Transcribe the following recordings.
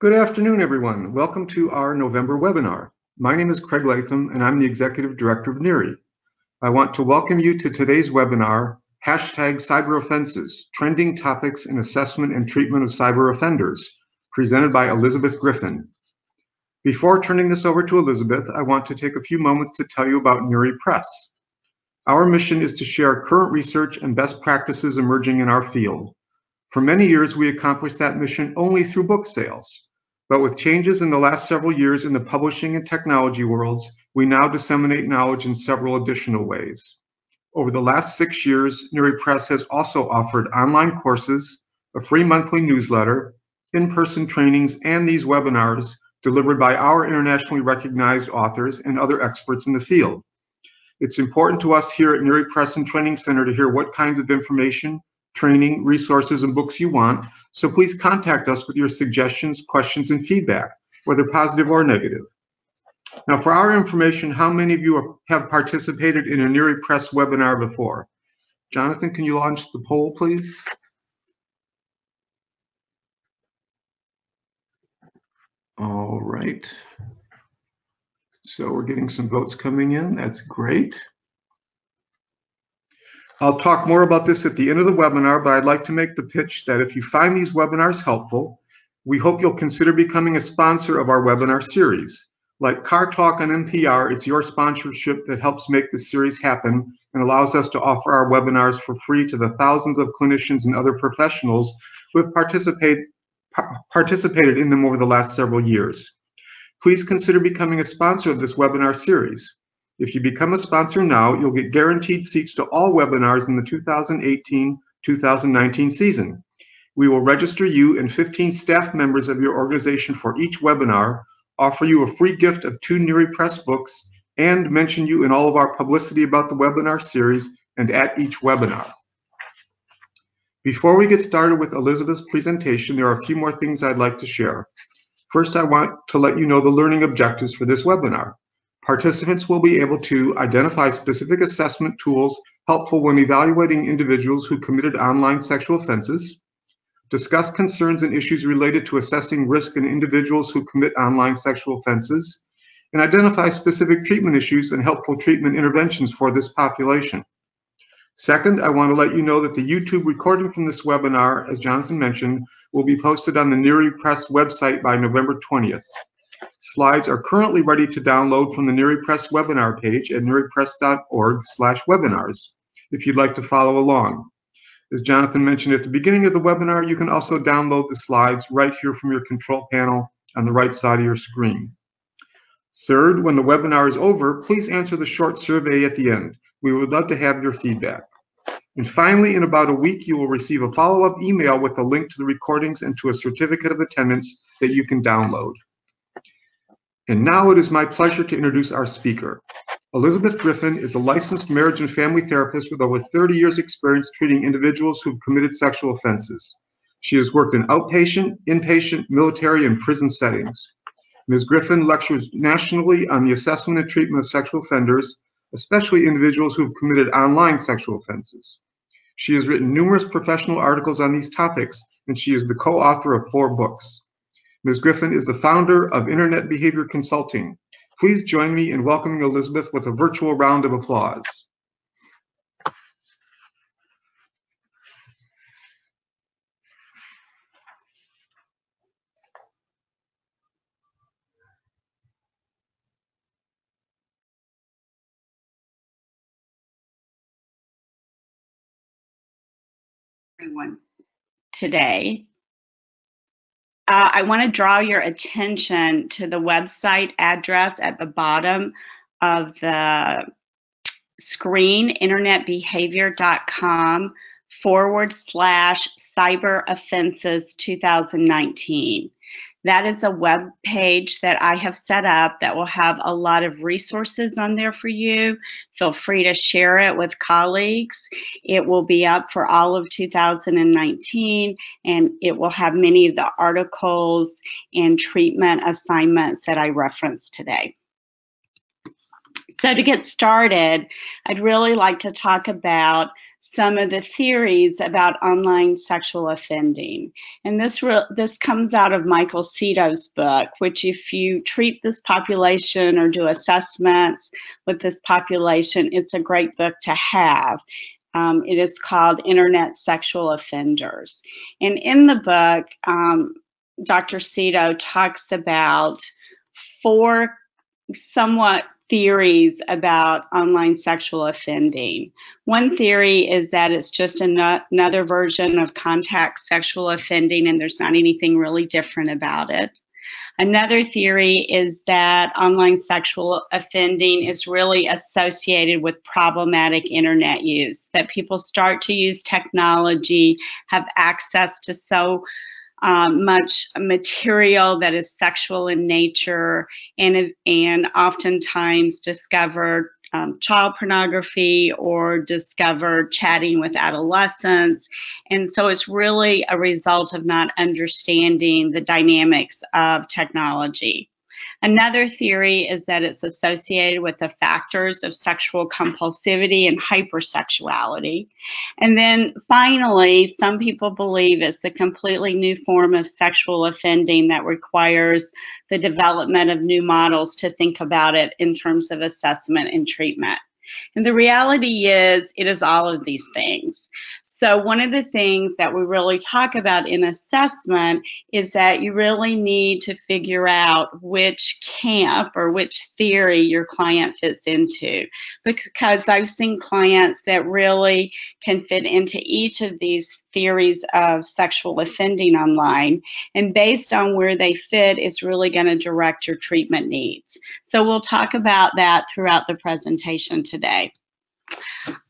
Good afternoon, everyone. Welcome to our November webinar. My name is Craig Latham, and I'm the Executive Director of NEARI. I want to welcome you to today's webinar, Hashtag CyberOffenses, Trending Topics in Assessment and Treatment of Cyber Offenders, presented by Elizabeth Griffin. Before turning this over to Elizabeth, I want to take a few moments to tell you about NEARI Press. Our mission is to share current research and best practices emerging in our field. For many years, we accomplished that mission only through book sales. But with changes in the last several years in the publishing and technology worlds, we now disseminate knowledge in several additional ways. Over the last 6 years, NEARI Press has also offered online courses, a free monthly newsletter, in-person trainings, and these webinars delivered by our internationally recognized authors and other experts in the field. It's important to us here at NEARI Press and Training Center to hear what kinds of information, training, resources, and books you want, so please contact us with your suggestions, questions, and feedback, whether positive or negative. Now, for our information, how many of you have participated in a NEARI Press webinar before? Jonathan, can you launch the poll, please? All right. So we're getting some votes coming in. That's great. I'll talk more about this at the end of the webinar, but I'd like to make the pitch that if you find these webinars helpful, we hope you'll consider becoming a sponsor of our webinar series. Like Car Talk on NPR, it's your sponsorship that helps make this series happen and allows us to offer our webinars for free to the thousands of clinicians and other professionals who have participated in them over the last several years. Please consider becoming a sponsor of this webinar series. If you become a sponsor now, you'll get guaranteed seats to all webinars in the 2018-2019 season. We will register you and 15 staff members of your organization for each webinar, offer you a free gift of 2 NEARI Press books, and mention you in all of our publicity about the webinar series and at each webinar. Before we get started with Elizabeth's presentation, there are a few more things I'd like to share. First, I want to let you know the learning objectives for this webinar. Participants will be able to identify specific assessment tools helpful when evaluating individuals who committed online sexual offenses, discuss concerns and issues related to assessing risk in individuals who commit online sexual offenses, and identify specific treatment issues and helpful treatment interventions for this population. Second, I want to let you know that the YouTube recording from this webinar, as Jonathan mentioned, will be posted on the NEARI Press website by November 20th. Slides are currently ready to download from the NEARI Press webinar page at nearipress.org/webinars if you'd like to follow along. As Jonathan mentioned at the beginning of the webinar, you can also download the slides right here from your control panel on the right side of your screen. Third, when the webinar is over, please answer the short survey at the end. We would love to have your feedback. And finally, in about a week, you will receive a follow-up email with a link to the recordings and to a certificate of attendance that you can download. And now it is my pleasure to introduce our speaker. Elizabeth Griffin is a licensed marriage and family therapist with over 30 years' experience treating individuals who've committed sexual offenses. She has worked in outpatient, inpatient, military, and prison settings. Ms. Griffin lectures nationally on the assessment and treatment of sexual offenders, especially individuals who have committed online sexual offenses. She has written numerous professional articles on these topics, and she is the co-author of 4 books. Ms. Griffin is the founder of Internet Behavior Consulting. Please join me in welcoming Elizabeth with a virtual round of applause. Everyone today. I want to draw your attention to the website address at the bottom of the screen, internetbehavior.com/CyberOffenses2019. That is a web page that I have set up that will have a lot of resources on there for you. Feel free to share it with colleagues. It will be up for all of 2019, and it will have many of the articles and treatment assignments that I referenced today. So to get started, I'd really like to talk about some of the theories about online sexual offending. And this comes out of Michael Seto's book, which if you treat this population or do assessments with this population, it's a great book to have. It is called Internet Sexual Offenders. And in the book, Dr. Seto talks about four somewhat theories about online sexual offending. One theory is that it's just another version of contact sexual offending and there's not anything really different about it. Another theory is that online sexual offending is really associated with problematic internet use, that people start to use technology, have access to so much material that is sexual in nature, and oftentimes discover child pornography or discover chatting with adolescents. And so it's really a result of not understanding the dynamics of technology. Another theory is that it's associated with the factors of sexual compulsivity and hypersexuality. And then finally, some people believe it's a completely new form of sexual offending that requires the development of new models to think about it in terms of assessment and treatment. And the reality is, it is all of these things. So one of the things that we really talk about in assessment is that you really need to figure out which camp or which theory your client fits into, because I've seen clients that really can fit into each of these theories of sexual offending online, and based on where they fit is really going to direct your treatment needs. So we'll talk about that throughout the presentation today.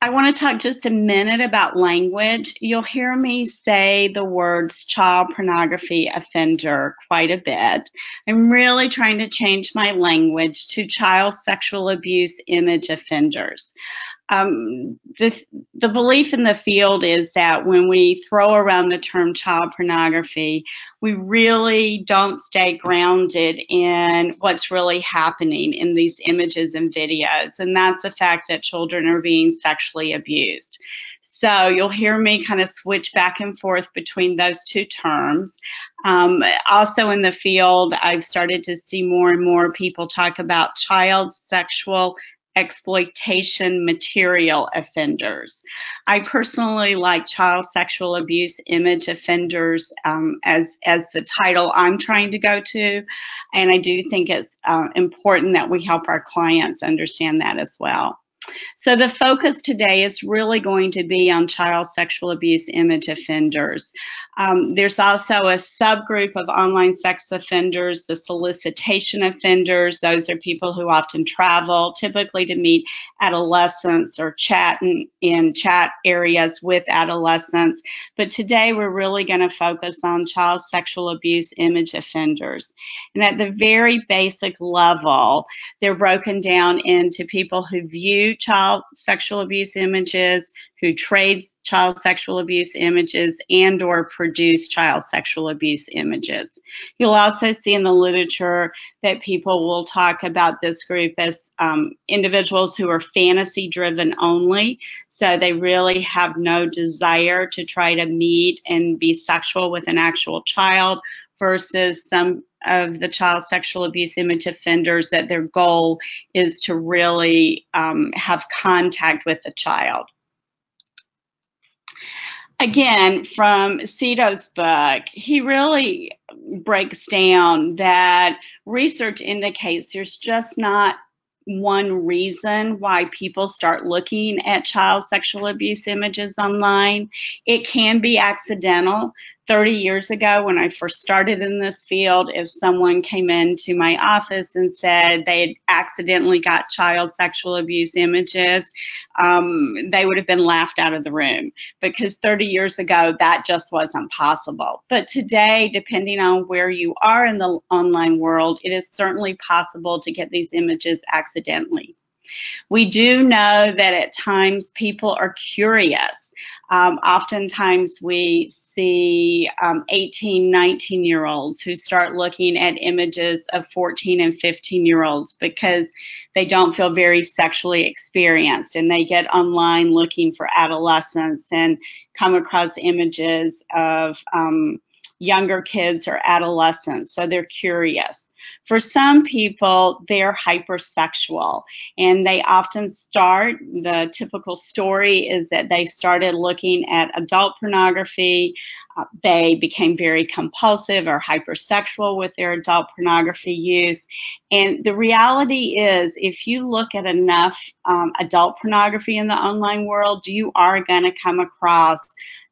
I want to talk just a minute about language. You'll hear me say the words child pornography offender quite a bit. I'm really trying to change my language to child sexual abuse image offenders. The belief in the field is that when we throw around the term child pornography, we really don't stay grounded in what's really happening in these images and videos, and that's the fact that children are being sexually abused. So you'll hear me kind of switch back and forth between those two terms. Also in the field, I've started to see more and more people talk about child sexual exploitation material offenders. I personally like child sexual abuse image offenders as the title I'm trying to go to, and I do think it's important that we help our clients understand that as well. So the focus today is really going to be on child sexual abuse image offenders. There's also a subgroup of online sex offenders, the solicitation offenders. Those are people who often travel, typically to meet adolescents or chat in chat areas with adolescents. But today we're really going to focus on child sexual abuse image offenders. And at the very basic level, they're broken down into people who view child sexual abuse images, who trade child sexual abuse images, and or produce child sexual abuse images. You'll also see in the literature that people will talk about this group as individuals who are fantasy driven only. So they really have no desire to try to meet and be sexual with an actual child, versus some of the child sexual abuse image offenders that their goal is to really have contact with the child. Again, from Seto's book, he really breaks down that research indicates there's just not one reason why people start looking at child sexual abuse images online. It can be accidental. 30 years ago, when I first started in this field, if someone came into my office and said they had accidentally got child sexual abuse images, they would have been laughed out of the room, because 30 years ago, that just wasn't possible. But today, depending on where you are in the online world, it is certainly possible to get these images accidentally. We do know that at times people are curious. Oftentimes we see 18, 19-year-olds who start looking at images of 14 and 15-year-olds because they don't feel very sexually experienced, and they get online looking for adolescents and come across images of younger kids or adolescents, so they're curious. For some people, they're hypersexual, and they often start, the typical story is that they started looking at adult pornography, they became very compulsive or hypersexual with their adult pornography use. And the reality is, if you look at enough adult pornography in the online world, you are going to come across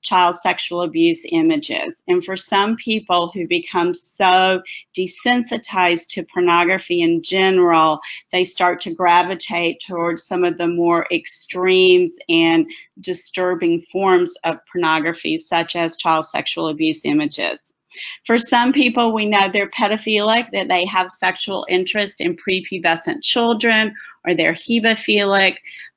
child sexual abuse images. And for some people who become so desensitized to pornography in general, they start to gravitate towards some of the more extremes and disturbing forms of pornography, such as child sexual abuse images. For some people, we know they're pedophilic, that they have sexual interest in prepubescent children, or they're hebephilic,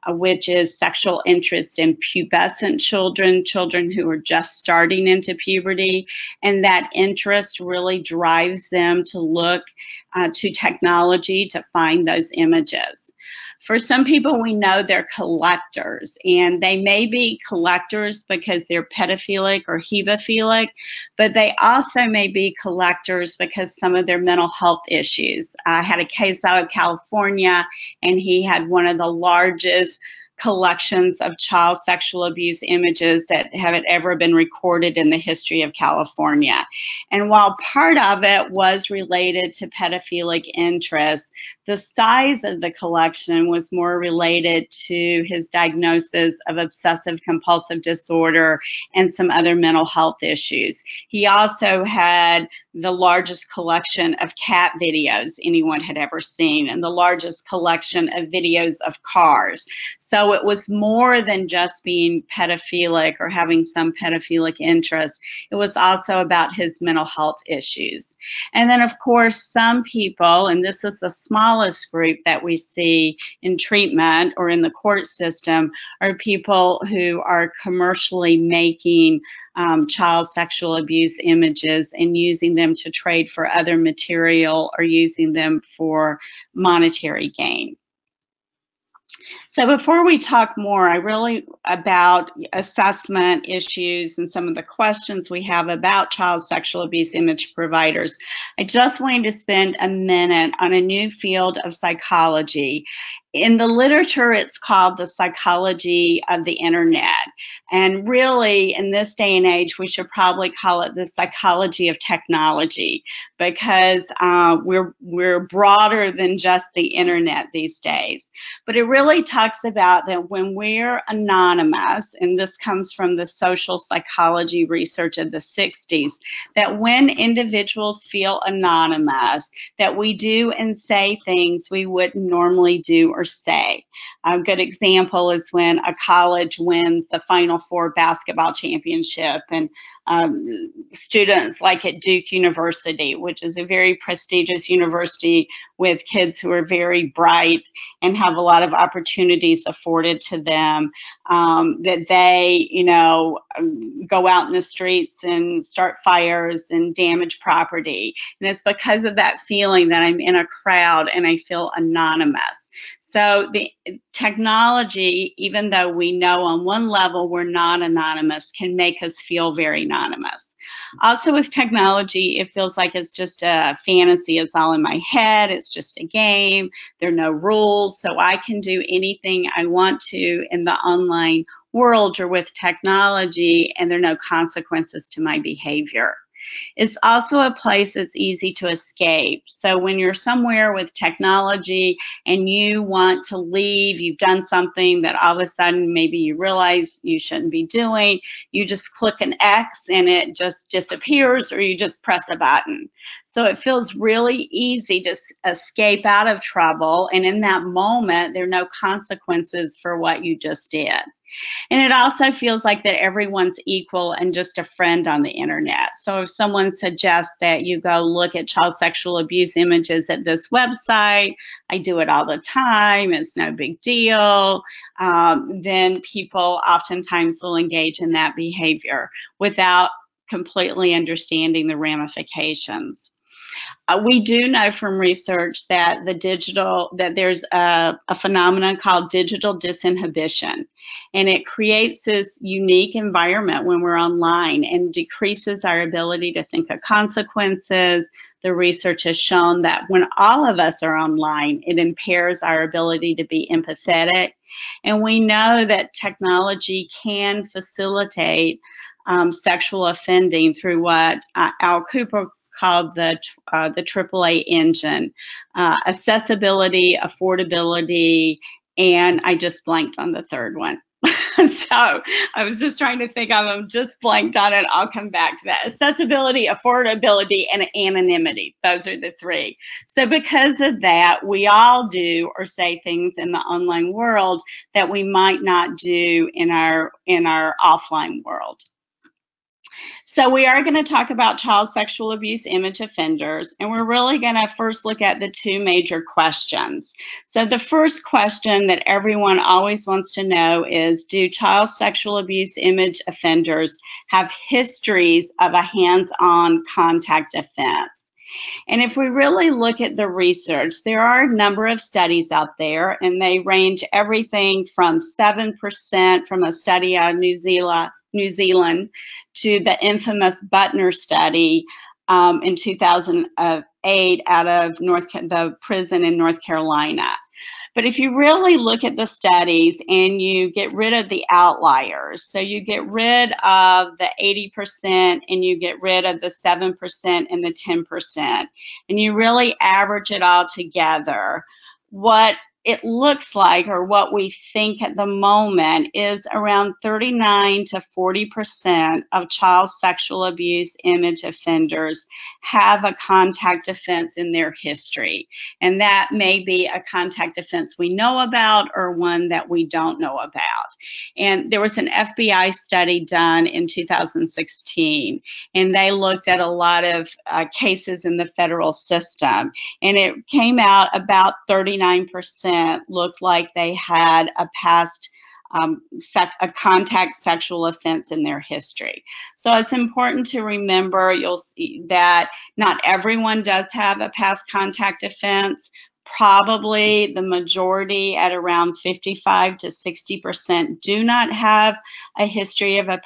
which is sexual interest in pubescent children, children who are just starting into puberty, and that interest really drives them to look to technology to find those images. For some people, we know they're collectors, and they may be collectors because they're pedophilic or hebephilic, but they also may be collectors because some of their mental health issues. I had a case out of California, and he had one of the largest collections of child sexual abuse images that have ever been recorded in the history of California. And while part of it was related to pedophilic interests, the size of the collection was more related to his diagnosis of obsessive compulsive disorder and some other mental health issues. He also had the largest collection of cat videos anyone had ever seen, and the largest collection of videos of cars. So it was more than just being pedophilic or having some pedophilic interest. It was also about his mental health issues. And then, of course, some people, and this is the smallest group that we see in treatment or in the court system, are people who are commercially making child sexual abuse images and using them to trade for other material or using them for monetary gain. So before we talk more about assessment issues and some of the questions we have about child sexual abuse image providers, I just wanted to spend a minute on a new field of psychology. In the literature, it's called the psychology of the internet. And really, in this day and age, we should probably call it the psychology of technology, because we're broader than just the internet these days. But it really talks about that when we're anonymous, and this comes from the social psychology research of the 60s, that when individuals feel anonymous, that we do and say things we wouldn't normally do or say. A good example is when a college wins the Final Four basketball championship, and students like at Duke University, which is a very prestigious university with kids who are very bright and have a lot of opportunities afforded to them, that they, you know, go out in the streets and start fires and damage property. And it's because of that feeling that I'm in a crowd and I feel anonymous. So the technology, even though we know on one level we're not anonymous, can make us feel very anonymous. Also with technology, it feels like it's just a fantasy. It's all in my head. It's just a game. There are no rules, so I can do anything I want to in the online world or with technology, and there are no consequences to my behavior. It's also a place that's easy to escape. So when you're somewhere with technology and you want to leave, you've done something that all of a sudden maybe you realize you shouldn't be doing, you just click an X and it just disappears, or you just press a button. So it feels really easy to escape out of trouble, and in that moment, there are no consequences for what you just did. And it also feels like that everyone's equal and just a friend on the internet. So if someone suggests that you go look at child sexual abuse images at this website, I do it all the time, it's no big deal, then people oftentimes will engage in that behavior without completely understanding the ramifications. We do know from research that there's a phenomenon called digital disinhibition, and it creates this unique environment when we're online and decreases our ability to think of consequences. The research has shown that when all of us are online, it impairs our ability to be empathetic, and we know that technology can facilitate sexual offending through what Al Cooper called the AAA engine, accessibility, affordability, and I just blanked on the third one. So I was just trying to think of them, just blanked on it. I'll come back to that. Accessibility, affordability, and anonymity. Those are the three. So because of that, we all do or say things in the online world that we might not do in our offline world. So we are going to talk about child sexual abuse image offenders, and we're really going to first look at the two major questions. So the first question that everyone always wants to know is, do child sexual abuse image offenders have histories of a hands-on contact offense? And if we really look at the research, there are a number of studies out there, and they range everything from 7% from a study out of New Zealand to the infamous Butner study in 2008 out of the prison in North Carolina. But if you really look at the studies and you get rid of the outliers, so you get rid of the 80% and you get rid of the 7% and the 10%, and you really average it all together, what it looks like, or what we think at the moment, is around 39 to 40% of child sexual abuse image offenders have a contact offense in their history. And that may be a contact offense we know about or one that we don't know about. And there was an FBI study done in 2016, and they looked at a lot of cases in the federal system. And it came out about 39% looked like they had a past a contact sexual offense in their history. So it's important to remember, you'll see that not everyone does have a past contact offense. Probably the majority, at around 55 to 60%, do not have a history of a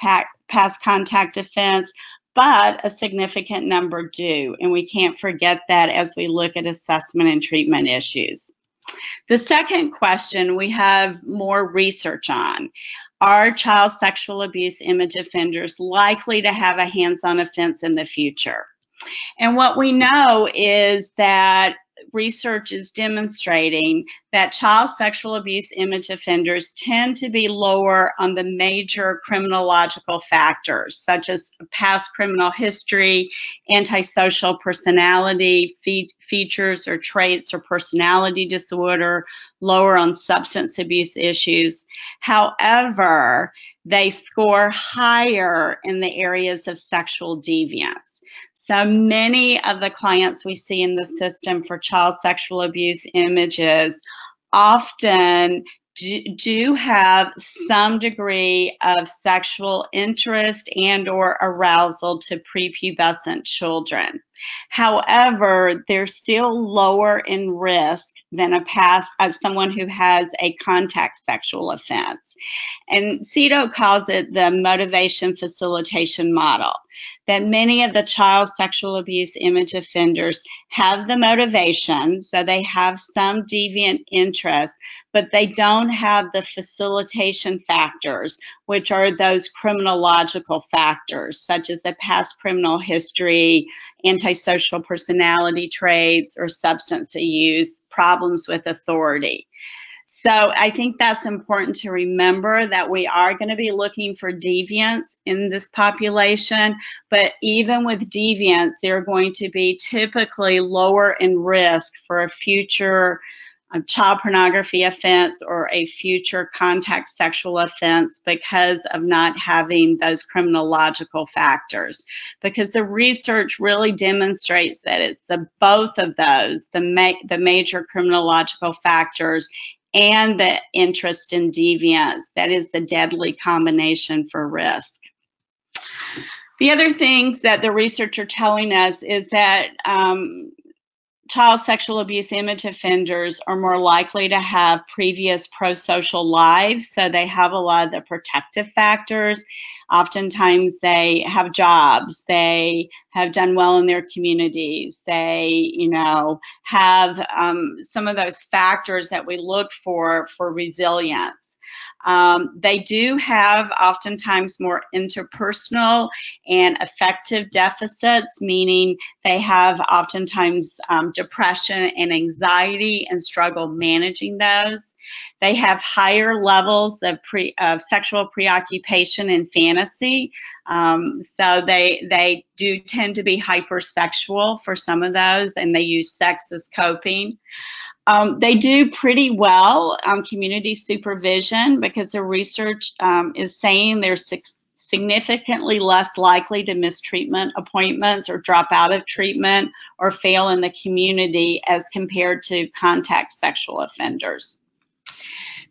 past contact offense, but a significant number do, and we can't forget that as we look at assessment and treatment issues. The second question we have more research on. Are child sexual abuse image offenders likely to have a hands-on offense in the future? And what we know is that research is demonstrating that child sexual abuse image offenders tend to be lower on the major criminological factors, such as past criminal history, antisocial personality features or traits, or personality disorder, lower on substance abuse issues. However, they score higher in the areas of sexual deviance. So many of the clients we see in the system for child sexual abuse images often do have some degree of sexual interest and or arousal to prepubescent children. However, they're still lower in risk than as someone who has a contact sexual offense. And Seto calls it the motivation facilitation model, that many of the child sexual abuse image offenders have the motivation, so they have some deviant interest, but they don't have the facilitation factors, which are those criminological factors, such as a past criminal history, antisocial personality traits, or substance use, problems with authority. So I think that's important to remember, that we are going to be looking for deviants in this population, but even with deviants, they're going to be typically lower in risk for a future child pornography offense or a future contact sexual offense because of not having those criminological factors. Because the research really demonstrates that it's the both of those, the major criminological factors and the interest in deviance, that is the deadly combination for risk. The other things that the research are telling us is that child sexual abuse image offenders are more likely to have previous pro-social lives, so they have a lot of the protective factors. Oftentimes they have jobs, they have done well in their communities, they, you know, have some of those factors that we look for resilience. They do have oftentimes more interpersonal and affective deficits, meaning they have oftentimes depression and anxiety and struggle managing those. They have higher levels of sexual preoccupation and fantasy, so they do tend to be hypersexual for some of those, and they use sex as coping. They do pretty well on community supervision because the research is saying they're significantly less likely to miss treatment appointments or drop out of treatment or fail in the community as compared to contact sexual offenders.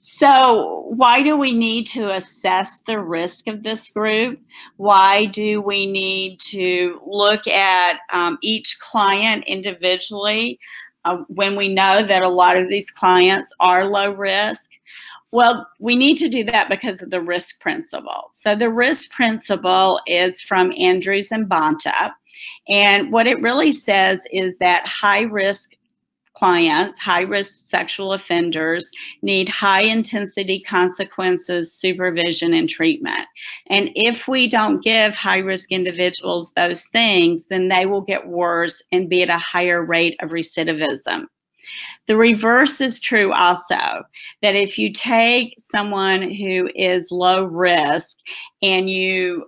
So why do we need to assess the risk of this group? Why do we need to look at each client individually? When we know that a lot of these clients are low risk? Well, we need to do that because of the risk principle. So the risk principle is from Andrews and Bonta, and what it really says is that high-risk clients, high-risk sexual offenders, need high-intensity consequences, supervision, and treatment. And if we don't give high-risk individuals those things, then they will get worse and be at a higher rate of recidivism. The reverse is true also, that if you take someone who is low risk and you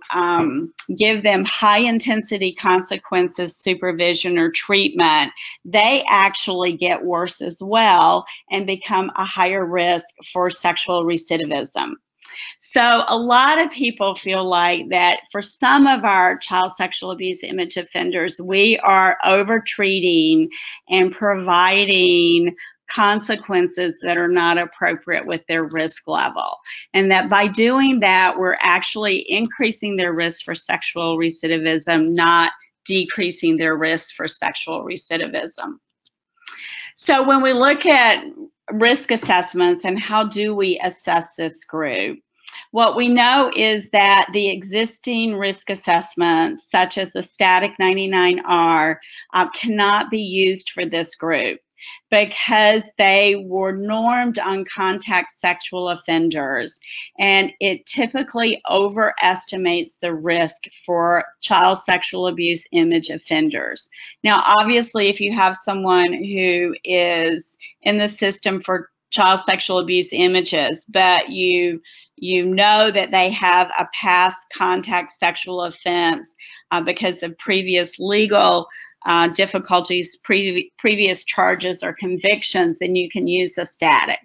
give them high intensity consequences, supervision, or treatment, they actually get worse as well and become a higher risk for sexual recidivism. So a lot of people feel like that for some of our child sexual abuse image offenders, we are over-treating and providing consequences that are not appropriate with their risk level. And that by doing that, we're actually increasing their risk for sexual recidivism, not decreasing their risk for sexual recidivism. So when we look at risk assessments and how do we assess this group, what we know is that the existing risk assessments, such as the Static 99R, cannot be used for this group because they were normed on contact sexual offenders, and it typically overestimates the risk for child sexual abuse image offenders. Now, obviously, if you have someone who is in the system for child sexual abuse images, but you know that they have a past contact sexual offense because of previous legal difficulties, previous charges or convictions, then you can use the static.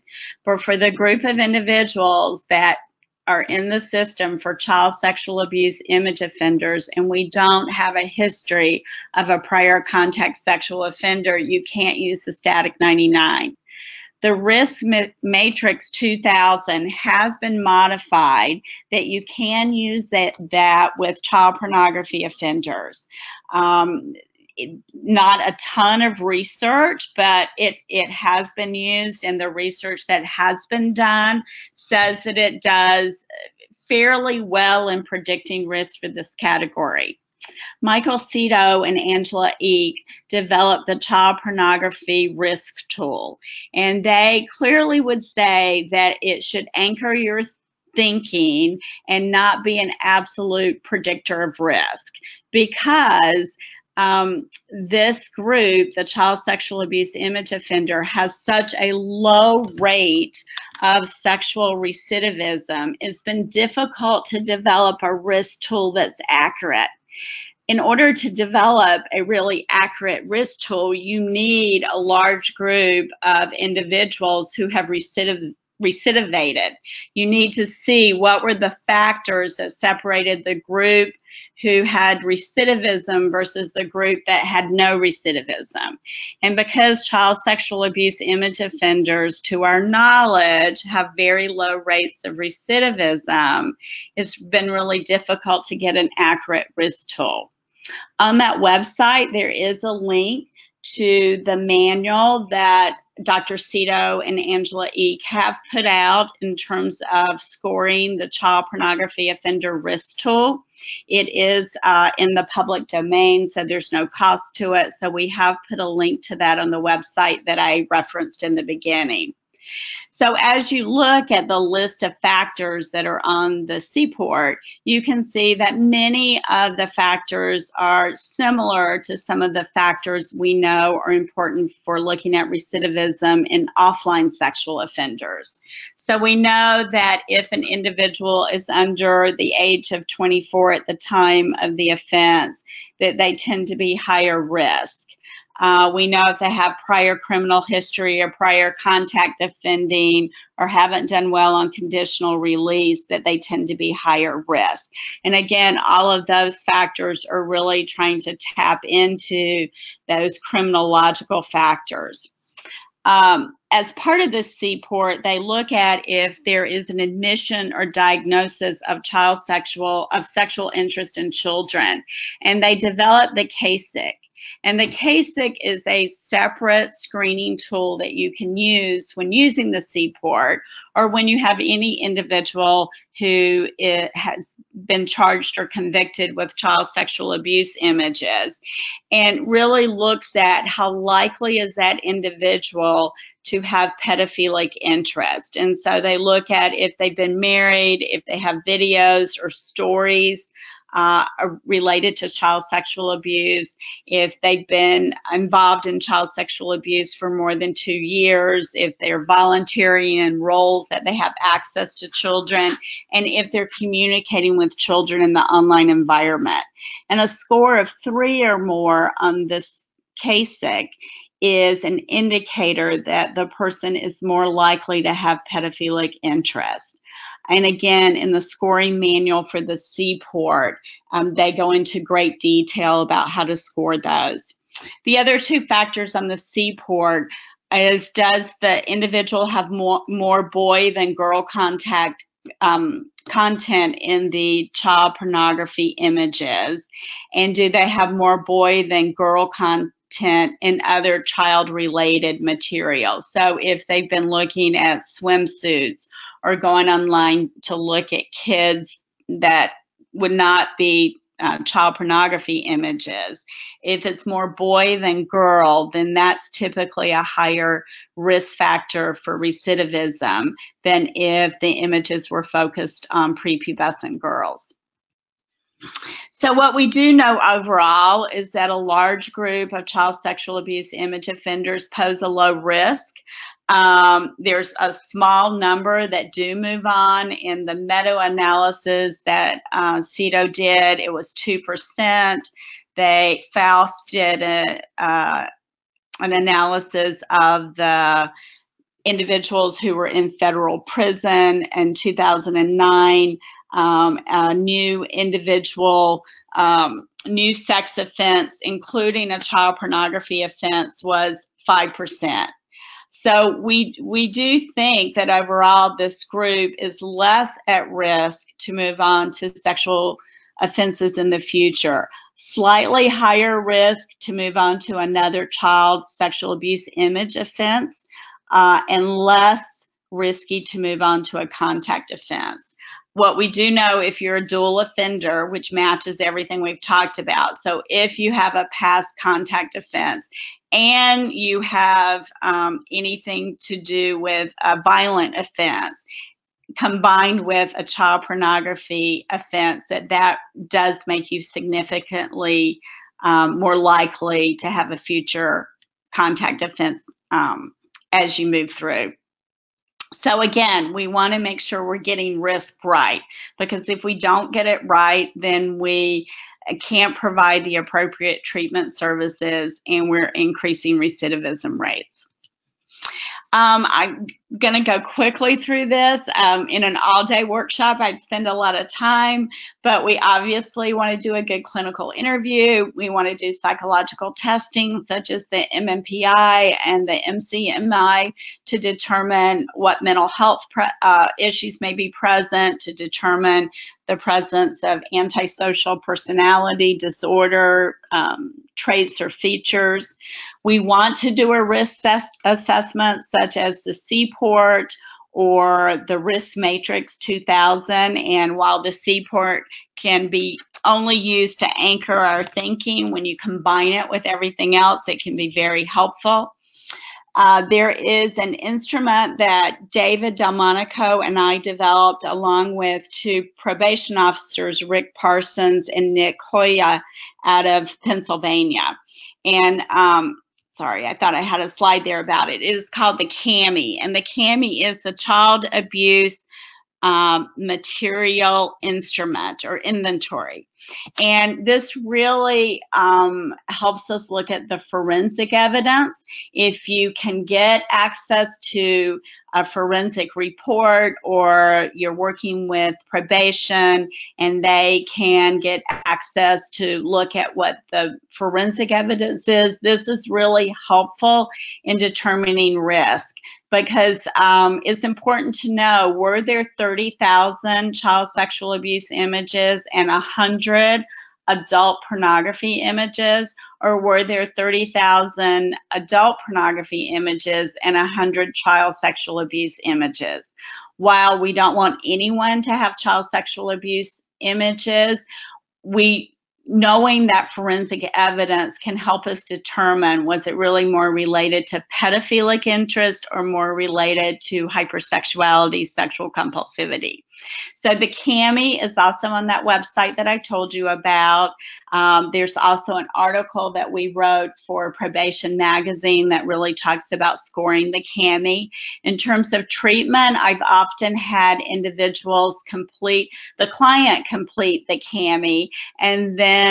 But for the group of individuals that are in the system for child sexual abuse image offenders, and we don't have a history of a prior contact sexual offender, you can't use the Static 99. The Risk Matrix 2000 has been modified that you can use that with child pornography offenders. Not a ton of research, but it has been used, and the research that has been done says that it does fairly well in predicting risk for this category. Michael Seto and Angela Eek developed the child pornography risk tool, and they clearly would say that it should anchor your thinking and not be an absolute predictor of risk, because this group, the child sexual abuse image offender, has such a low rate of sexual recidivism, it's been difficult to develop a risk tool that's accurate. In order to develop a really accurate risk tool, you need a large group of individuals who have recidivated. You need to see what were the factors that separated the group who had recidivism versus the group that had no recidivism. And because child sexual abuse image offenders, to our knowledge, have very low rates of recidivism, it's been really difficult to get an accurate risk tool. On that website, there is a link to the manual that Dr. Seto and Angela Eek have put out in terms of scoring the child pornography offender risk tool. It is in the public domain, so there's no cost to it. So we have put a link to that on the website that I referenced in the beginning. So as you look at the list of factors that are on the C-PORT, you can see that many of the factors are similar to some of the factors we know are important for looking at recidivism in offline sexual offenders. So we know that if an individual is under the age of 24 at the time of the offense, that they tend to be higher risk. We know if they have prior criminal history or prior contact offending or haven't done well on conditional release, that they tend to be higher risk. And again, all of those factors are really trying to tap into those criminological factors. As part of the C-PORT, they look at if there is an admission or diagnosis of sexual interest in children, and they develop the CASIC. And the CASIC is a separate screening tool that you can use when using the C-PORT or when you have any individual who has been charged or convicted with child sexual abuse images, and really looks at how likely is that individual to have pedophilic interest. And so they look at if they've been married, if they have videos or stories related to child sexual abuse, if they've been involved in child sexual abuse for more than 2 years, if they're volunteering in roles that they have access to children, and if they're communicating with children in the online environment. And a score of 3 or more on this CASIC is an indicator that the person is more likely to have pedophilic interest. And again, in the scoring manual for the C-PORT, they go into great detail about how to score those. The other 2 factors on the C-PORT is, does the individual have more boy than girl content in the child pornography images? And do they have more boy than girl content and other child-related materials? So if they've been looking at swimsuits or going online to look at kids that would not be child pornography images, if it's more boy than girl, then that's typically a higher risk factor for recidivism than if the images were focused on prepubescent girls. So what we do know overall is that a large group of child sexual abuse image offenders pose a low risk. There's a small number that do move on. In the meta-analysis that Seto did, it was 2%. They Faust did an analysis of the individuals who were in federal prison in 2009. A new individual, new sex offense, including a child pornography offense, was 5%. So we do think that overall this group is less at risk to move on to sexual offenses in the future. Slightly higher risk to move on to another child sexual abuse image offense, and less risky to move on to a contact offense. What we do know, if you're a dual offender, which matches everything we've talked about, so if you have a past contact offense and you have anything to do with a violent offense combined with a child pornography offense, that does make you significantly more likely to have a future contact offense as you move through. So again, we want to make sure we're getting risk right, because if we don't get it right, then we can't provide the appropriate treatment services and we're increasing recidivism rates. I'm going to go quickly through this. In an all-day workshop, I'd spend a lot of time, but we obviously want to do a good clinical interview. We want to do psychological testing, such as the MMPI and the MCMI, to determine what mental health issues may be present, to determine the presence of antisocial personality disorder, traits or features. We want to do a risk assessment such as the C-PORT or the Risk Matrix 2000. And while the C-PORT can be only used to anchor our thinking, when you combine it with everything else, it can be very helpful. There is an instrument that David Delmonico and I developed along with two probation officers, Rick Parsons and Nick Hoya, out of Pennsylvania. And sorry, I thought I had a slide there about it. It is called the CAMI, and the CAMI is the Child Abuse Material Instrument or Inventory. And this really helps us look at the forensic evidence. If you can get access to a forensic report, or you're working with probation and they can get access to look at what the forensic evidence is, this is really helpful in determining risk, because it's important to know, were there 30,000 child sexual abuse images and 100 adult pornography images, or were there 30,000 adult pornography images and 100 child sexual abuse images? While we don't want anyone to have child sexual abuse images, knowing that forensic evidence can help us determine, was it really more related to pedophilic interest or more related to hypersexuality, sexual compulsivity. So the CAMI is also on that website that I told you about. There's also an article that we wrote for Probation Magazine that really talks about scoring the CAMI. In terms of treatment, I've often had individuals the client complete the CAMI, and then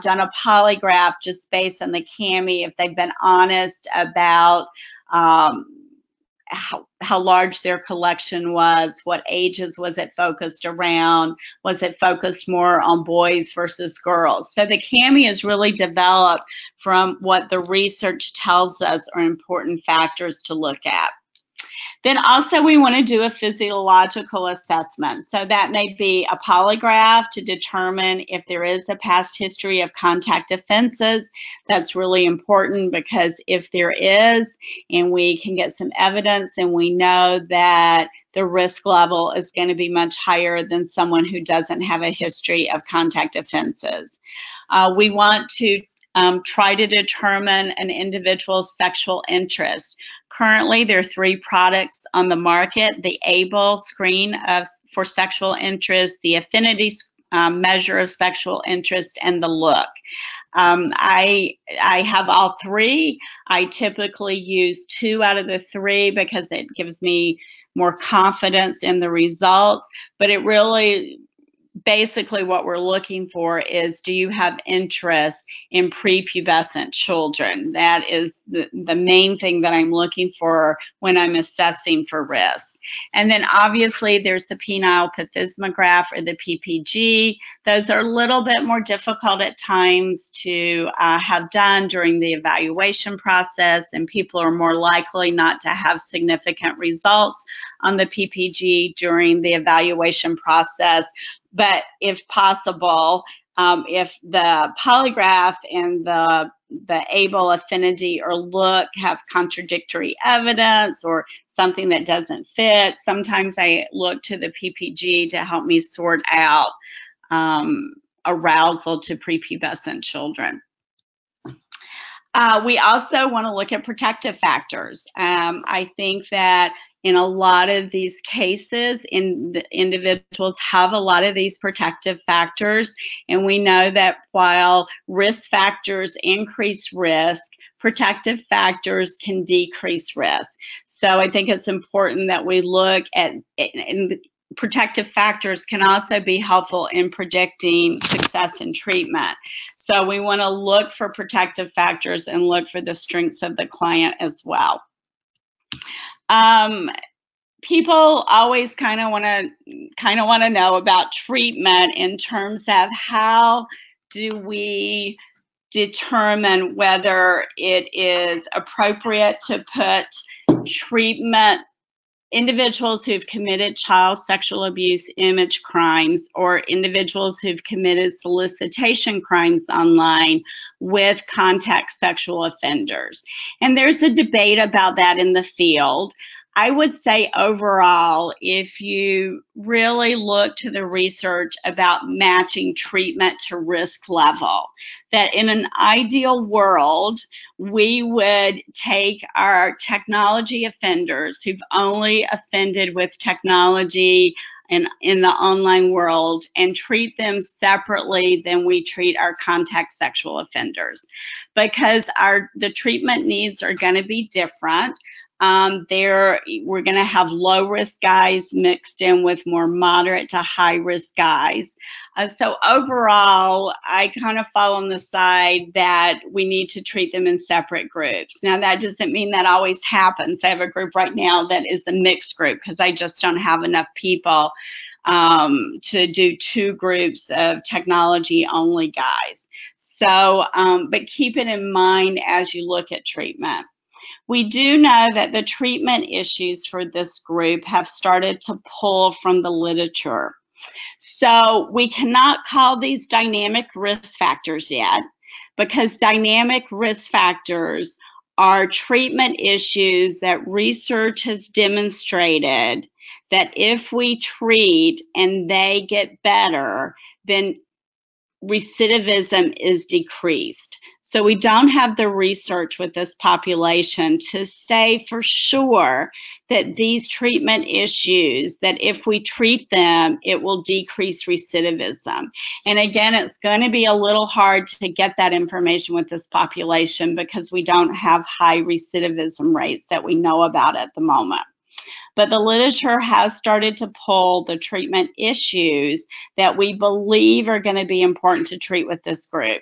done a polygraph just based on the CAMI if they've been honest about how large their collection was, what ages was it focused around, was it focused more on boys versus girls. So the CAMI is really developed from what the research tells us are important factors to look at. Then also we want to do a physiological assessment. So that may be a polygraph to determine if there is a past history of contact offenses. That's really important, because if there is, and we can get some evidence and we know that the risk level is going to be much higher than someone who doesn't have a history of contact offenses. We want to try to determine an individual's sexual interest. Currently, there are three products on the market: the ABLE screen for sexual interest, the Affinity measure of sexual interest, and the look. I have all three. I typically use two out of the three because it gives me more confidence in the results, but it really basically what we're looking for is, do you have interest in prepubescent children? That is the main thing that I'm looking for when I'm assessing for risk. And then obviously there's the penile plethysmograph, or the PPG. Those are a little bit more difficult at times to have done during the evaluation process, and people are more likely not to have significant results on the PPG during the evaluation process. But if possible, if the polygraph and the ABLE, Affinity, or look have contradictory evidence or something that doesn't fit, sometimes I look to the PPG to help me sort out arousal to prepubescent children. We also want to look at protective factors. I think that In a lot of these cases, the individuals have a lot of these protective factors, and we know that while risk factors increase risk, protective factors can decrease risk. So I think it's important that we look at, and protective factors can also be helpful in predicting success in treatment. So we want to look for protective factors and look for the strengths of the client as well. People always kind of want to know about treatment in terms of how do we determine whether it is appropriate to put treatment individuals who've committed child sexual abuse image crimes or individuals who've committed solicitation crimes online with contact sexual offenders. And there's a debate about that in the field. I would say overall, if you really look to the research about matching treatment to risk level, that in an ideal world, we would take our technology offenders who've only offended with technology and in the online world and treat them separately than we treat our contact sexual offenders, because the treatment needs are going to be different. We're going to have low risk guys mixed in with more moderate to high risk guys. So overall, I kind of fall on the side that we need to treat them in separate groups. Now, that doesn't mean that always happens. I have a group right now that is a mixed group because I just don't have enough people to do two groups of technology only guys. So, but keep it in mind as you look at treatment. We do know that the treatment issues for this group have started to pull from the literature. So we cannot call these dynamic risk factors yet, because dynamic risk factors are treatment issues that research has demonstrated that if we treat and they get better, then recidivism is decreased. So we don't have the research with this population to say for sure that these treatment issues, that if we treat them, it will decrease recidivism. And again, it's going to be a little hard to get that information with this population because we don't have high recidivism rates that we know about at the moment. But the literature has started to pull the treatment issues that we believe are going to be important to treat with this group.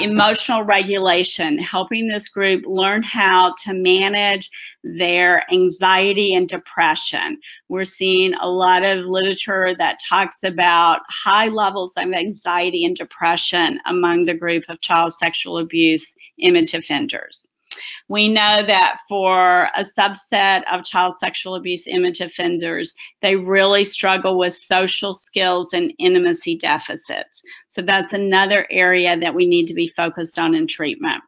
Emotional regulation, helping this group learn how to manage their anxiety and depression. We're seeing a lot of literature that talks about high levels of anxiety and depression among the group of child sexual abuse image offenders. We know that for a subset of child sexual abuse image offenders, they really struggle with social skills and intimacy deficits. So that's another area that we need to be focused on in treatment.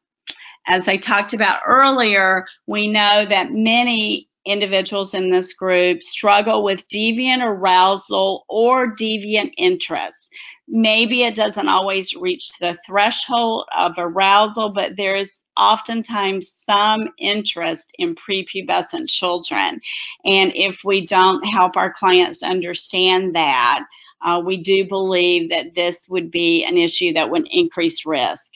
As I talked about earlier, we know that many individuals in this group struggle with deviant arousal or deviant interest. Maybe it doesn't always reach the threshold of arousal, but there is oftentimes some interest in prepubescent children. And if we don't help our clients understand that, we do believe that this would be an issue that would increase risk.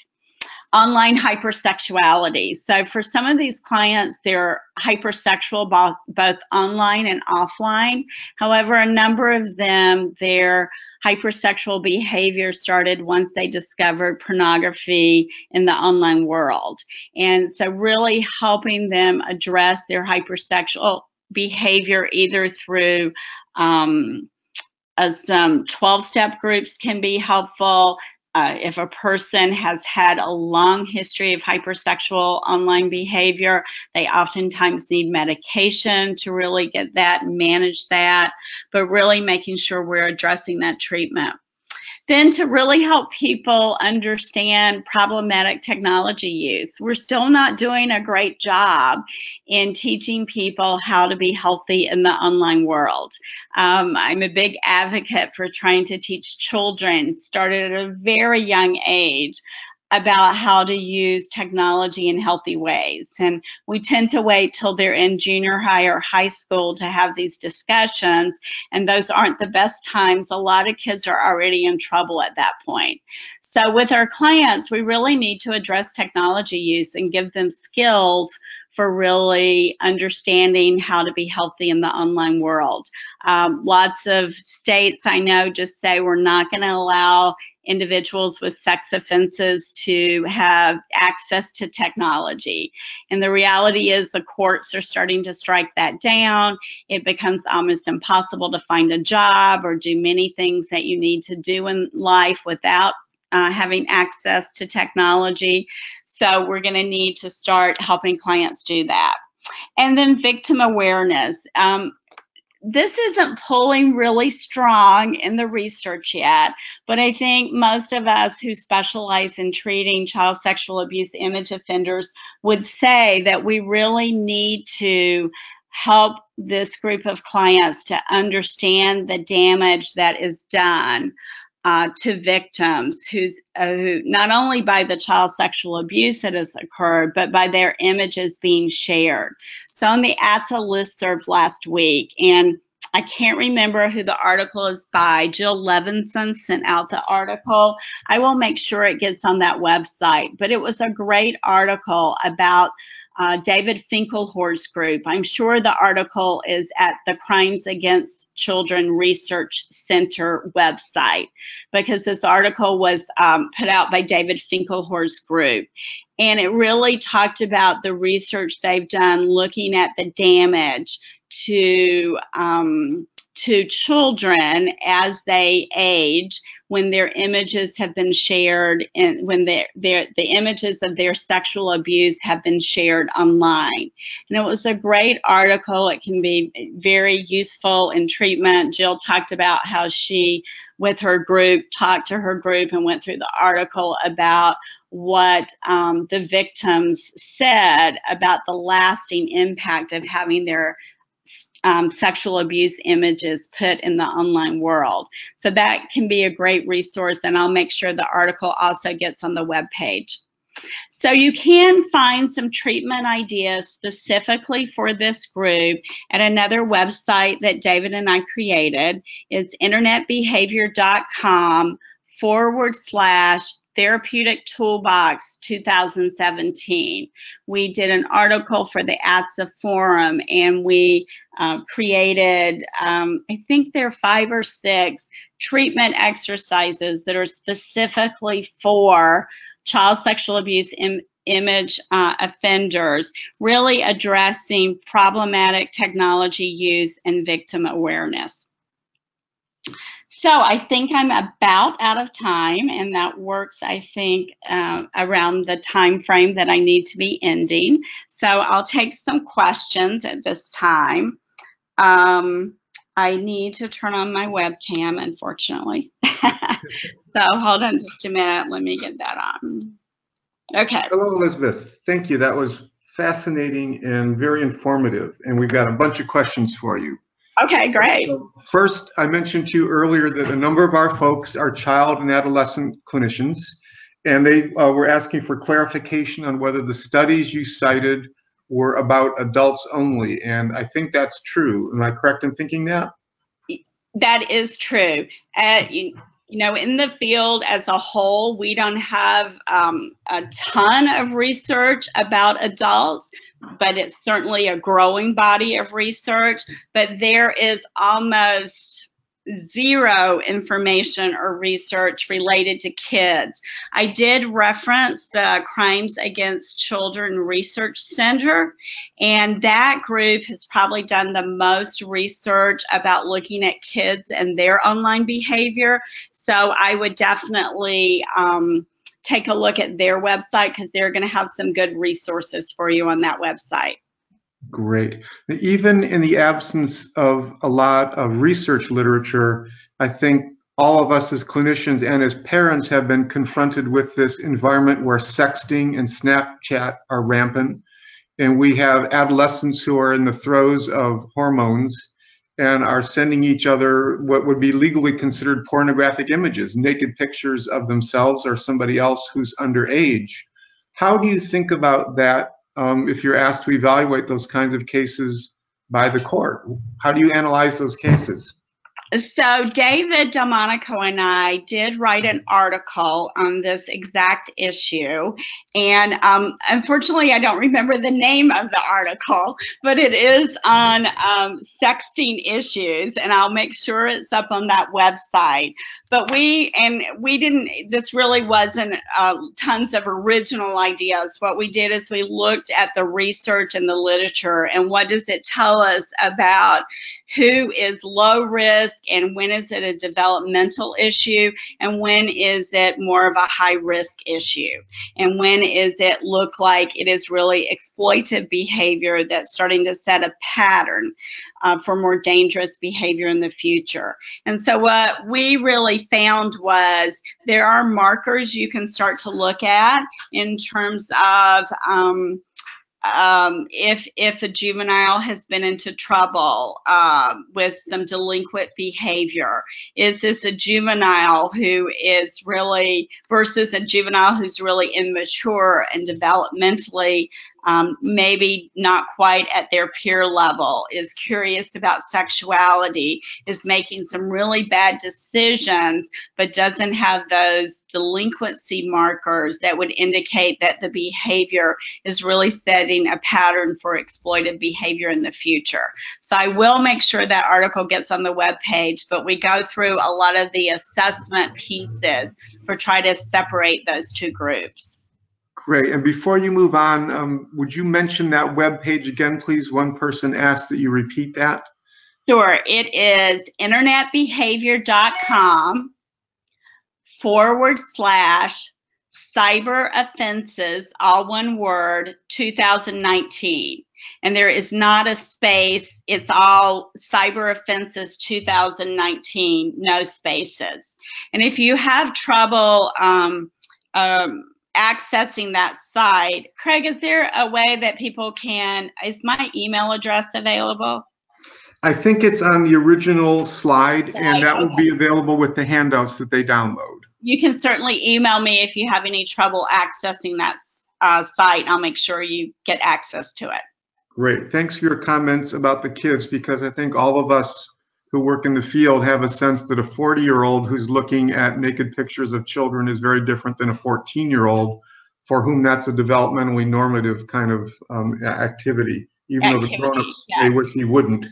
Online hypersexuality. So for some of these clients, they're hypersexual both online and offline. However, a number of them, their hypersexual behavior started once they discovered pornography in the online world. And so really helping them address their hypersexual behavior either through some 12-step groups can be helpful. If a person has had a long history of hypersexual online behavior, they oftentimes need medication to really get that and manage that, but really making sure we're addressing that treatment. Then to really help people understand problematic technology use. We're still not doing a great job in teaching people how to be healthy in the online world. I'm a big advocate for trying to teach children, started at a very young age, about how to use technology in healthy ways. And we tend to wait till they're in junior high or high school to have these discussions, and those aren't the best times. A lot of kids are already in trouble at that point. So with our clients, we really need to address technology use and give them skills for really understanding how to be healthy in the online world. Lots of states I know just say we're not going to allow individuals with sex offenses to have access to technology. And the reality is the courts are starting to strike that down. It becomes almost impossible to find a job or do many things that you need to do in life without having access to technology. So we're going to need to start helping clients do that. And then victim awareness. This isn't pulling really strong in the research yet, but I think most of us who specialize in treating child sexual abuse image offenders would say that we really need to help this group of clients to understand the damage that is done to victims who not only by the child sexual abuse that has occurred, but by their images being shared. So on the ATSA listserv last week, and I can't remember who the article is by, Jill Levinson sent out the article. I will make sure it gets on that website, but it was a great article about David Finkelhorst's group. I'm sure the article is at the Crimes Against Children Research Center website, because this article was put out by David Finkelhorst's group. And it really talked about the research they've done looking at the damage to children as they age, when their images have been shared and when the images of their sexual abuse have been shared online. And it was a great article. It can be very useful in treatment. Jill talked about how she, with her group, talked to her group and went through the article about what the victims said about the lasting impact of having their sexual abuse images put in the online world. So that can be a great resource, and I'll make sure the article also gets on the web page. So you can find some treatment ideas specifically for this group at another website that David and I created. It's internetbehavior.com/therapeutic-toolbox-2017. We did an article for the ATSA forum, and we created, I think there are 5 or 6 treatment exercises that are specifically for child sexual abuse image offenders, really addressing problematic technology use and victim awareness. So I think I'm about out of time, and that works, I think, around the time frame that I need to be ending. So I'll take some questions at this time. I need to turn on my webcam, unfortunately. So hold on just a minute. Let me get that on. Okay. Hello, Elizabeth. Thank you. That was fascinating and very informative, and we've got a bunch of questions for you. Okay, great. So first, I mentioned to you earlier that a number of our folks are child and adolescent clinicians, and they were asking for clarification on whether the studies you cited were about adults only, and I think that's true. Am I correct in thinking that? That is true. You know, in the field as a whole, we don't have a ton of research about adults, but it's certainly a growing body of research. But there is almost zero information or research related to kids. I did reference the Crimes Against Children Research Center, and that group has probably done the most research about looking at kids and their online behavior. So I would definitely take a look at their website, because they're going to have some good resources for you on that website. Great. Even in the absence of a lot of research literature, I think all of us as clinicians and as parents have been confronted with this environment where sexting and Snapchat are rampant, and we have adolescents who are in the throes of hormones, and are sending each other what would be legally considered pornographic images, naked pictures of themselves or somebody else who's underage. How do you think about that if you're asked to evaluate those kinds of cases by the court? How do you analyze those cases? So David Delmonico and I did write an article on this exact issue, and unfortunately I don't remember the name of the article, but it is on sexting issues, and I'll make sure it's up on that website. But this really wasn't tons of original ideas. What we did is we looked at the research and the literature and what does it tell us about who is low risk and when is it a developmental issue and when is it more of a high risk issue, and when is it look like it is really exploitive behavior that's starting to set a pattern for more dangerous behavior in the future. And so what we really found was there are markers you can start to look at in terms of if a juvenile has been into trouble with some delinquent behavior. Is this a juvenile who is really versus a juvenile who's really immature and developmentally maybe not quite at their peer level, is curious about sexuality, is making some really bad decisions, but doesn't have those delinquency markers that would indicate that the behavior is really setting a pattern for exploitive behavior in the future. So I will make sure that article gets on the webpage, but we go through a lot of the assessment pieces for trying to separate those two groups. Great. And before you move on, would you mention that webpage again, please? One person asked that you repeat that. Sure. It is internetbehavior.com/cyberaoffenses, all one word, 2019. And there is not a space. It's all cyber offenses 2019, no spaces. And if you have trouble accessing that site, Craig, is there a way that people can, is my email address available? I think it's on the original slide, and that will be available with the handouts that they download. You can certainly email me if you have any trouble accessing that site. I'll make sure you get access to it. Great. Thanks for your comments about the kids, because I think all of us who work in the field have a sense that a 40-year-old who's looking at naked pictures of children is very different than a 14-year-old for whom that's a developmentally normative kind of activity, even though the grown-ups say which he wouldn't.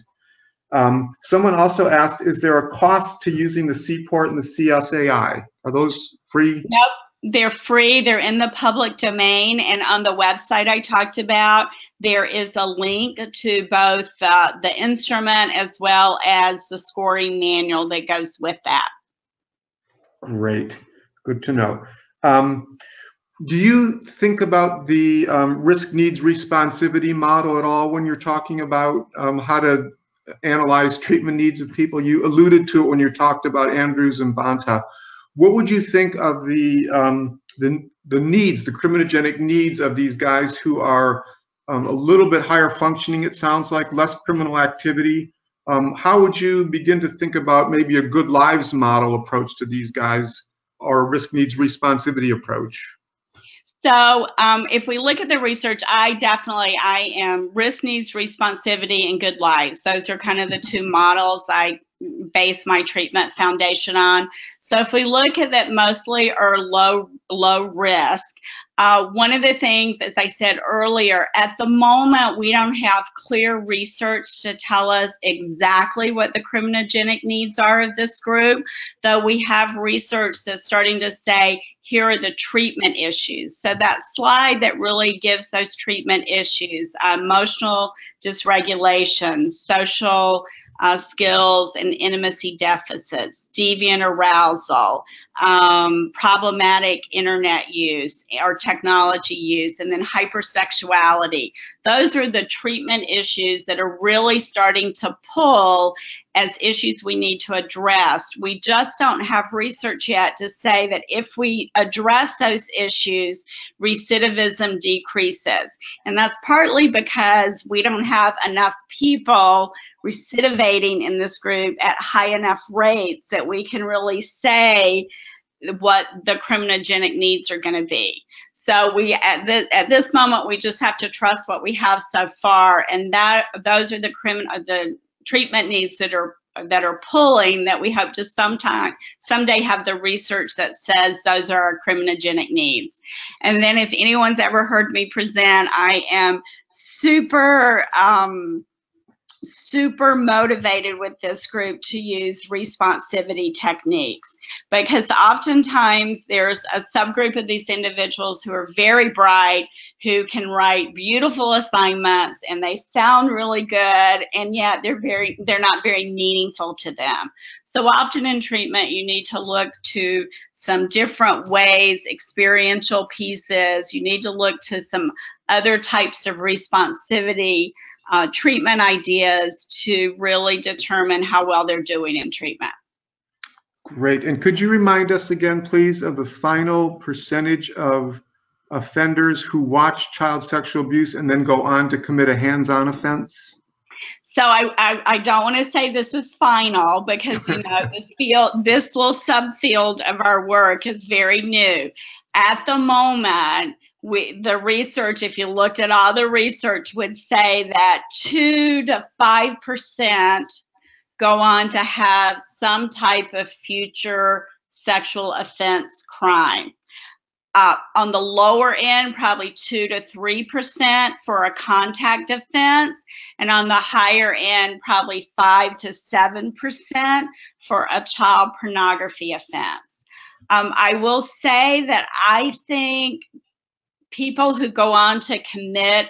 Someone also asked, is there a cost to using the C-PORT and the CSAI? Are those free? Nope. They're free, they're in the public domain, and on the website I talked about, there is a link to both the instrument as well as the scoring manual that goes with that. Great, good to know. Do you think about the risk needs responsivity model at all when you're talking about how to analyze treatment needs of people? You alluded to it when you talked about Andrews and Bonta. What would you think of the needs, the criminogenic needs of these guys who are a little bit higher functioning, it sounds like, less criminal activity? How would you begin to think about maybe a good lives model approach to these guys, or a risk needs responsivity approach? So if we look at the research, I am risk needs responsivity and good lives. Those are kind of the two models I base my treatment foundation on. So if we look at that, mostly are low risk. One of the things, as I said earlier, at the moment we don't have clear research to tell us exactly what the criminogenic needs are of this group, though we have research that's starting to say here are the treatment issues. So that slide that really gives those treatment issues, emotional dysregulation, social skills and intimacy deficits, deviant arousal, problematic internet use or technology use, and then hypersexuality. Those are the treatment issues that are really starting to pull as issues we need to address. We just don't have research yet to say that if we address those issues, recidivism decreases. And that's partly because we don't have enough people recidivating in this group at high enough rates that we can really say what the criminogenic needs are going to be. So we, at this moment, we just have to trust what we have so far, and that those are the treatment needs that are pulling, that we hope to someday have the research that says those are our criminogenic needs. And then, if anyone's ever heard me present, I am super motivated with this group to use responsivity techniques, because oftentimes there's a subgroup of these individuals who are very bright, who can write beautiful assignments, and they sound really good, and yet they're not very meaningful to them. So often in treatment, you need to look to some different ways, experiential pieces. You need to look to some other types of responsivity treatment ideas to really determine how well they're doing in treatment. Great. And could you remind us again, please, of the final percentage of offenders who watch child sexual abuse and then go on to commit a hands-on offense? So I don't want to say this is final, because you know this little subfield of our work is very new. At the moment, the research, if you looked at all the research, would say that 2 to 5% go on to have some type of future sexual offense crime. On the lower end, probably 2 to 3% for a contact offense, and on the higher end, probably 5 to 7% for a child pornography offense. I will say that I think people who go on to commit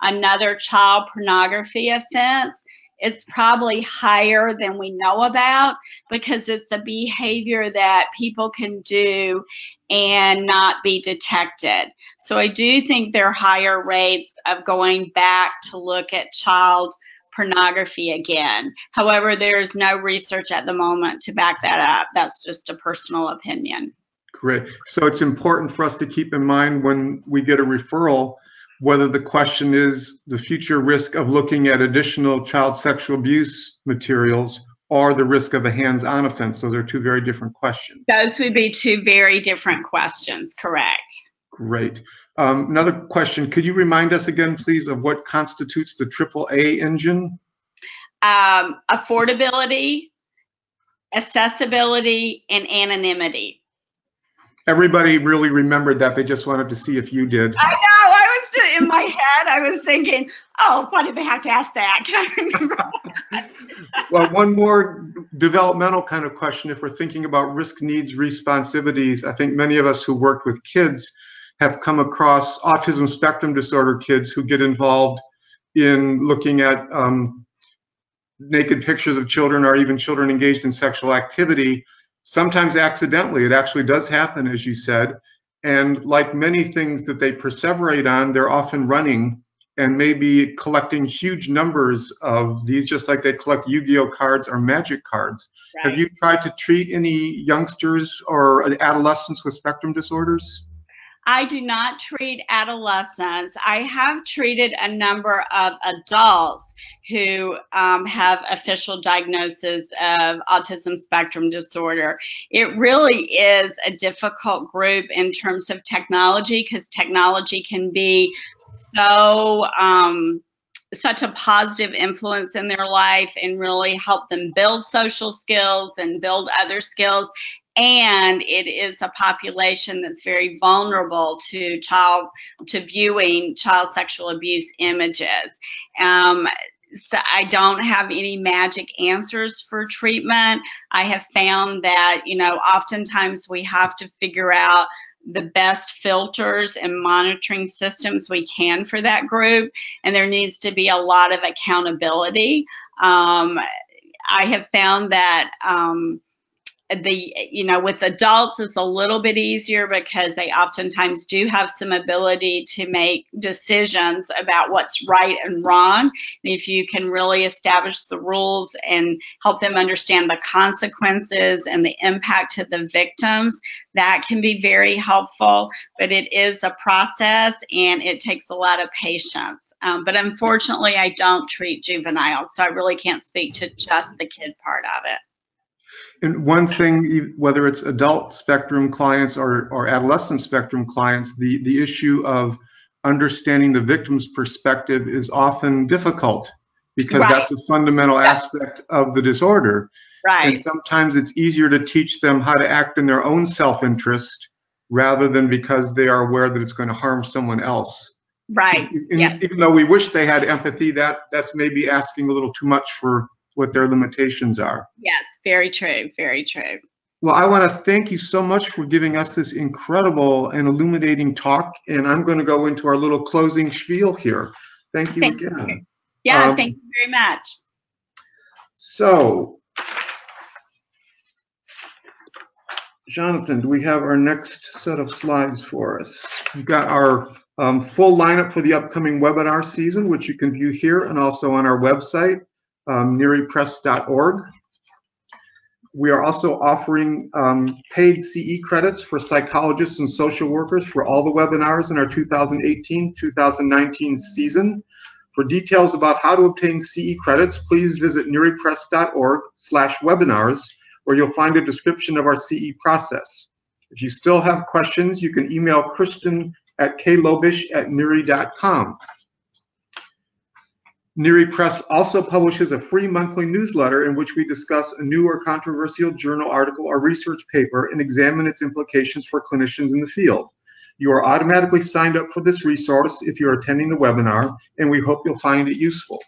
another child pornography offense, it's probably higher than we know about, because it's a behavior that people can do and not be detected. So I do think there are higher rates of going back to look at child pornography again. However, there's no research at the moment to back that up. That's just a personal opinion. Great. So it's important for us to keep in mind when we get a referral, whether the question is the future risk of looking at additional child sexual abuse materials or the risk of a hands-on offense. Those are two very different questions. Those would be two very different questions, correct. Great. Another question, could you remind us again, please, of what constitutes the AAA engine? Affordability, accessibility, and anonymity. Everybody really remembered that. They just wanted to see if you did. I know. I was just, in my head, I was thinking, oh, why did they have to ask that? Can I remember that? Well, one more developmental kind of question. If we're thinking about risk, needs, responsivities, I think many of us who worked with kids have come across autism spectrum disorder kids who get involved in looking at naked pictures of children, or even children engaged in sexual activity. Sometimes accidentally, it actually does happen, as you said, and like many things that they perseverate on, they're often running and maybe collecting huge numbers of these, just like they collect Yu-Gi-Oh cards or magic cards. Right. Have you tried to treat any youngsters or adolescents with spectrum disorders? I do not treat adolescents. I have treated a number of adults who have official diagnosis of autism spectrum disorder. It really is a difficult group in terms of technology, because technology can be so such a positive influence in their life and really help them build social skills and build other skills. And it is a population that's very vulnerable to viewing child sexual abuse images. So I don't have any magic answers for treatment. I have found that, you know, oftentimes we have to figure out the best filters and monitoring systems we can for that group, and there needs to be a lot of accountability. I have found that with adults, it's a little bit easier because they oftentimes do have some ability to make decisions about what's right and wrong. And if you can really establish the rules and help them understand the consequences and the impact to the victims, that can be very helpful. But it is a process and it takes a lot of patience. But unfortunately, I don't treat juveniles, so I really can't speak to just the kid part of it. And one thing, whether it's adult spectrum clients or adolescent spectrum clients, the issue of understanding the victim's perspective is often difficult because that's a fundamental aspect of the disorder. Right. And sometimes it's easier to teach them how to act in their own self-interest rather than because they are aware that it's going to harm someone else. Right. And even though we wish they had empathy, that's maybe asking a little too much for what their limitations are. Yes, very true, very true. Well, I want to thank you so much for giving us this incredible and illuminating talk, and I'm going to go into our little closing spiel here. Thank you again. Yeah, thank you very much. So, Jonathan, do we have our next set of slides for us? We've got our full lineup for the upcoming webinar season, which you can view here and also on our website. NEARIPress.org. We are also offering paid CE credits for psychologists and social workers for all the webinars in our 2018-2019 season. For details about how to obtain CE credits, please visit NEARIPress.org/webinars, where you'll find a description of our CE process. If you still have questions, you can email Krysten at klobisch@neari.com. NEARI Press also publishes a free monthly newsletter in which we discuss a new or controversial journal article or research paper and examine its implications for clinicians in the field. You are automatically signed up for this resource if you're attending the webinar, and we hope you'll find it useful.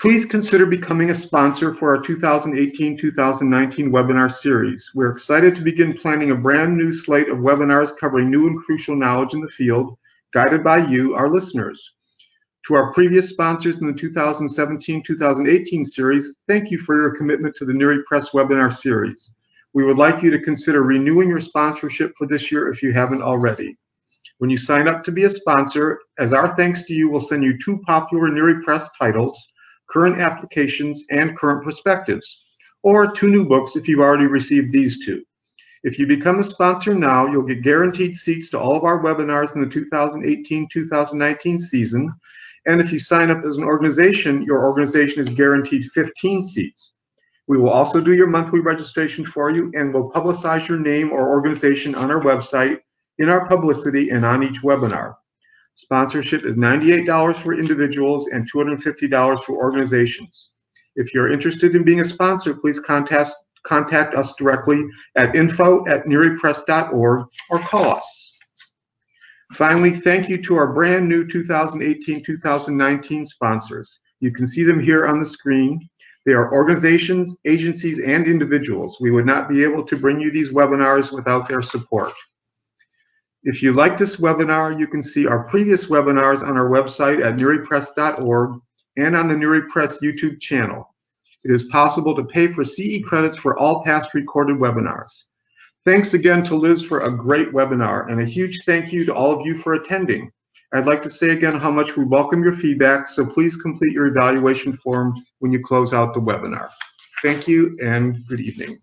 Please consider becoming a sponsor for our 2018-2019 webinar series. We're excited to begin planning a brand new slate of webinars covering new and crucial knowledge in the field, guided by you, our listeners. To our previous sponsors in the 2017-2018 series, thank you for your commitment to the NEARI Press webinar series. We would like you to consider renewing your sponsorship for this year if you haven't already. When you sign up to be a sponsor, as our thanks to you, we'll send you two popular NEARI Press titles, Current Applications and Current Perspectives, or two new books if you've already received these two. If you become a sponsor now, you'll get guaranteed seats to all of our webinars in the 2018-2019 season. And if you sign up as an organization, your organization is guaranteed 15 seats. We will also do your monthly registration for you, and we'll publicize your name or organization on our website, in our publicity, and on each webinar. Sponsorship is $98 for individuals and $250 for organizations. If you're interested in being a sponsor, please contact us directly at info@nearipress.org or call us. Finally, thank you to our brand new 2018-2019 sponsors. You can see them here on the screen. They are organizations, agencies, and individuals. We would not be able to bring you these webinars without their support. If you like this webinar, you can see our previous webinars on our website at nearipress.org and on the NEARI Press YouTube channel. It is possible to pay for CE credits for all past recorded webinars. Thanks again to Liz for a great webinar, and a huge thank you to all of you for attending. I'd like to say again how much we welcome your feedback, so please complete your evaluation form when you close out the webinar. Thank you and good evening.